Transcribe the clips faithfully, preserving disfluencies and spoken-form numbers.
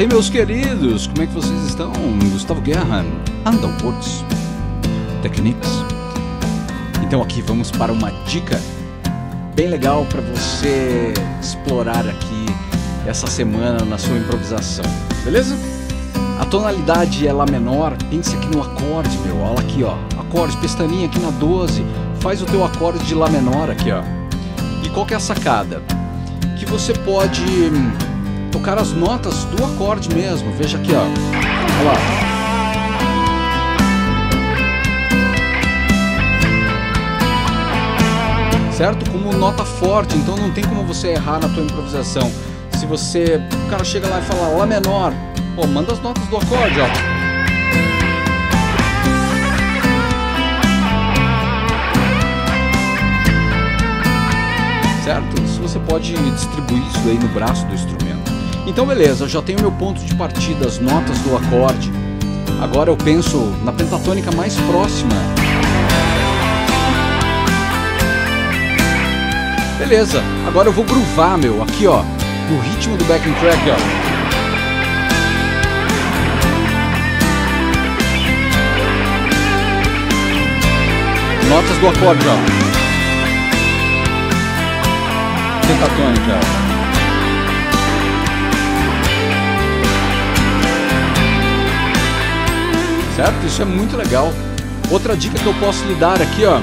aí, meus queridos, como é que vocês estão? Gustavo Guerra, andam Words, Techniques. Então aqui vamos para uma dica bem legal para você explorar aqui essa semana na sua improvisação, beleza? A tonalidade é Lá menor, pensa aqui no acorde, meu, olha aqui, ó, acorde, pestaninha aqui na doze, faz o teu acorde de Lá menor aqui, ó. E qual que é a sacada? Que você pode tocar as notas do acorde mesmo, veja aqui, ó, olha lá. Certo? Como nota forte, então não tem como você errar na tua improvisação. Se você, o cara chega lá e fala Lá menor, pô, manda as notas do acorde, ó. Certo? Isso você pode distribuir isso aí no braço do instrumento. Então beleza, eu já tenho meu ponto de partida, as notas do acorde. Agora eu penso na pentatônica mais próxima. Beleza, agora eu vou groovar, meu, aqui ó, no ritmo do backing track, ó. Notas do acorde, ó. Pentatônica. Certo? Isso é muito legal. Outra dica que eu posso lhe dar aqui, ó.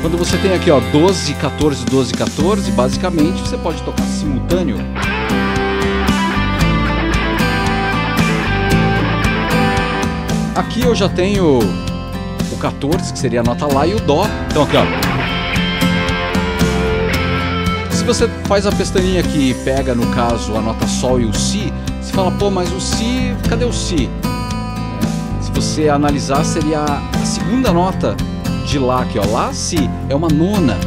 Quando você tem aqui, ó, doze, quatorze, doze, quatorze, basicamente você pode tocar simultâneo. Aqui eu já tenho o quatorze, que seria a nota Lá, e o Dó. Então aqui, ó. Se você faz a pestaninha aqui e pega, no caso, a nota Sol e o Si, você fala, pô, mas o Si, cadê o Si? Se você analisar, seria a segunda nota de Lá aqui, ó. Lá, Si, é uma nona,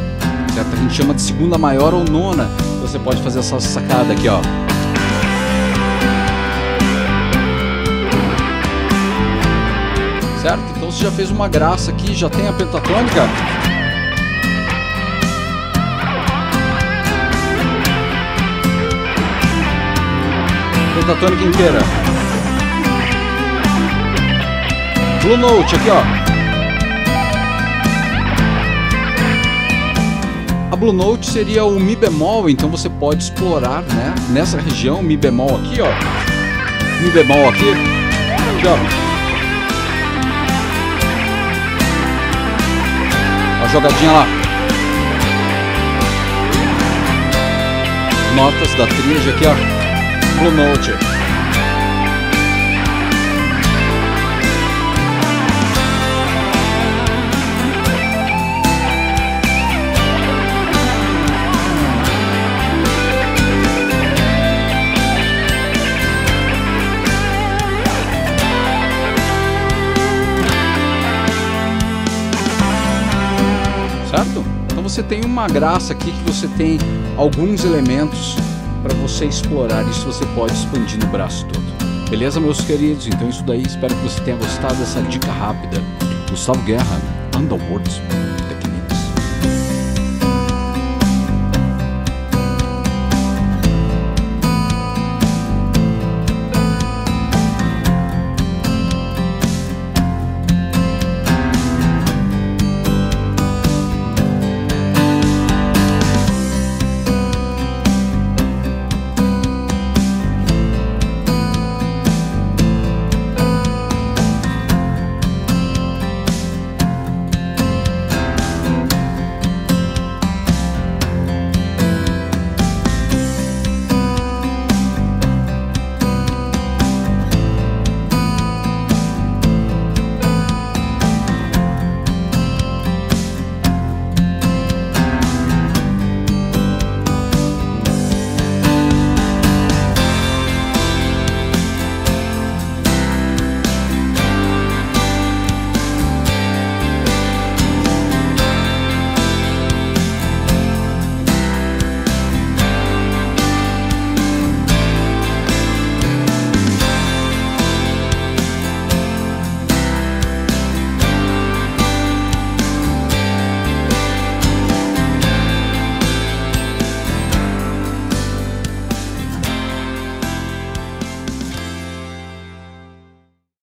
certo? A gente chama de segunda maior ou nona. Você pode fazer essa sacada aqui, ó. Certo? Então você já fez uma graça aqui, já tem a pentatônica. Pentatônica inteira. Blue note aqui, ó. A Blue Note seria o Mi bemol, então você pode explorar, né, nessa região, Mi bemol aqui, ó, Mi bemol aqui, aqui ó. A jogadinha lá. Notas da tríade aqui, ó, Blue Note. Certo? Então você tem uma graça aqui, que você tem alguns elementos para você explorar. Isso você pode expandir no braço todo. Beleza, meus queridos? Então isso daí, espero que você tenha gostado dessa dica rápida. Gustavo Guerra, Andal Words.